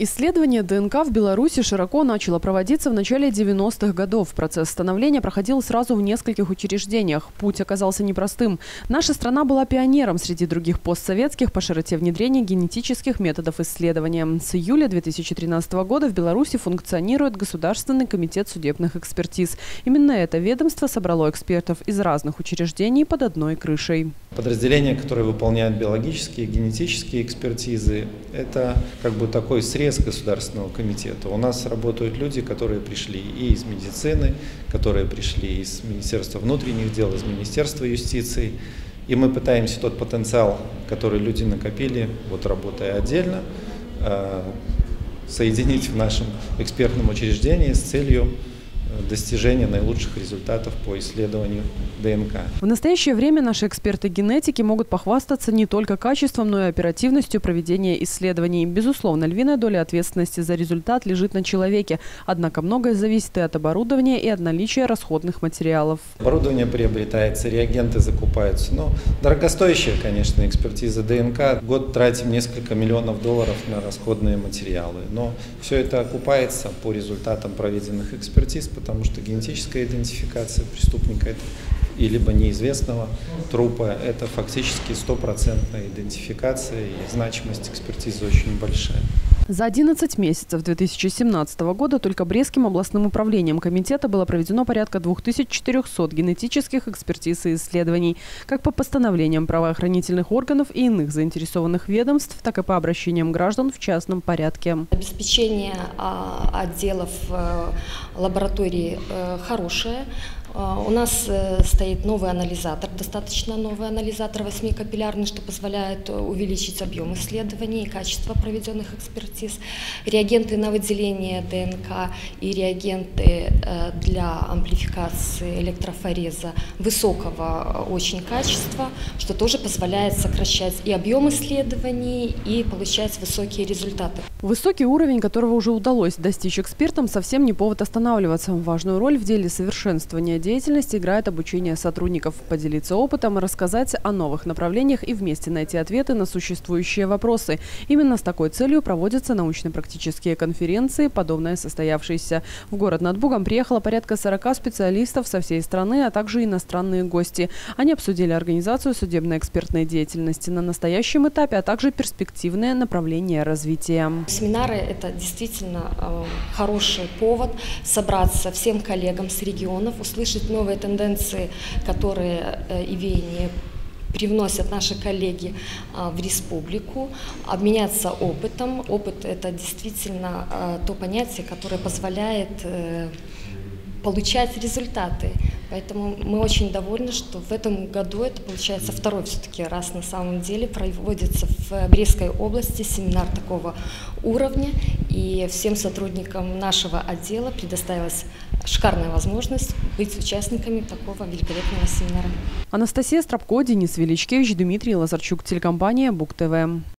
Исследование ДНК в Беларуси широко начало проводиться в начале 90-х годов. Процесс становления проходил сразу в нескольких учреждениях. Путь оказался непростым. Наша страна была пионером среди других постсоветских по широте внедрения генетических методов исследования. С июля 2013 года в Беларуси функционирует Государственный комитет судебных экспертиз. Именно это ведомство собрало экспертов из разных учреждений под одной крышей. Подразделения, которые выполняют биологические, генетические экспертизы, это как бы такой срез Государственного комитета. У нас работают люди, которые пришли и из медицины, которые пришли из Министерства внутренних дел, из Министерства юстиции. И мы пытаемся тот потенциал, который люди накопили, вот работая отдельно, соединить в нашем экспертном учреждении с целью достижения наилучших результатов по исследованию ДНК. В настоящее время наши эксперты генетики могут похвастаться не только качеством, но и оперативностью проведения исследований. Безусловно, львиная доля ответственности за результат лежит на человеке. Однако многое зависит и от оборудования, и от наличия расходных материалов. Оборудование приобретается, реагенты закупаются. Но дорогостоящая, конечно, экспертиза ДНК. Год тратим несколько миллионов долларов на расходные материалы. Но все это окупается по результатам проведенных экспертиз, потому что генетическая идентификация преступника или либо неизвестного трупа – это фактически стопроцентная идентификация, и значимость экспертизы очень большая. За 11 месяцев 2017 года только Брестским областным управлением комитета было проведено порядка 2400 генетических экспертиз и исследований, как по постановлениям правоохранительных органов и иных заинтересованных ведомств, так и по обращениям граждан в частном порядке. Обеспечение отделов лаборатории хорошее. У нас стоит новый анализатор, достаточно новый анализатор восьмикапиллярный, что позволяет увеличить объем исследований и качество проведенных экспертиз. Реагенты на выделение ДНК и реагенты для амплификации электрофореза высокого очень качества, что тоже позволяет сокращать и объем исследований, и получать высокие результаты. Высокий уровень, которого уже удалось достичь экспертам, совсем не повод останавливаться. Важную роль в деле совершенствования деятельности играет обучение сотрудников. Поделиться опытом, рассказать о новых направлениях и вместе найти ответы на существующие вопросы. Именно с такой целью проводятся научно-практические конференции, подобные состоявшиеся. В город над Бугом приехало порядка 40 специалистов со всей страны, а также иностранные гости. Они обсудили организацию судебно-экспертной деятельности на настоящем этапе, а также перспективное направление развития. Семинары – это действительно хороший повод собраться всем коллегам с регионов, услышать новые тенденции, которые и веяния привносят наши коллеги в республику, обменяться опытом. Опыт – это действительно то понятие, которое позволяет получать результаты. Поэтому мы очень довольны, что в этом году, это получается второй все-таки раз на самом деле, проводится в Брестской области семинар такого уровня. И всем сотрудникам нашего отдела предоставилась шикарная возможность быть участниками такого великолепного семинара. Анастасия Страпко, Денис Величкевич, Дмитрий Лазарчук, телекомпания Буг-ТВ.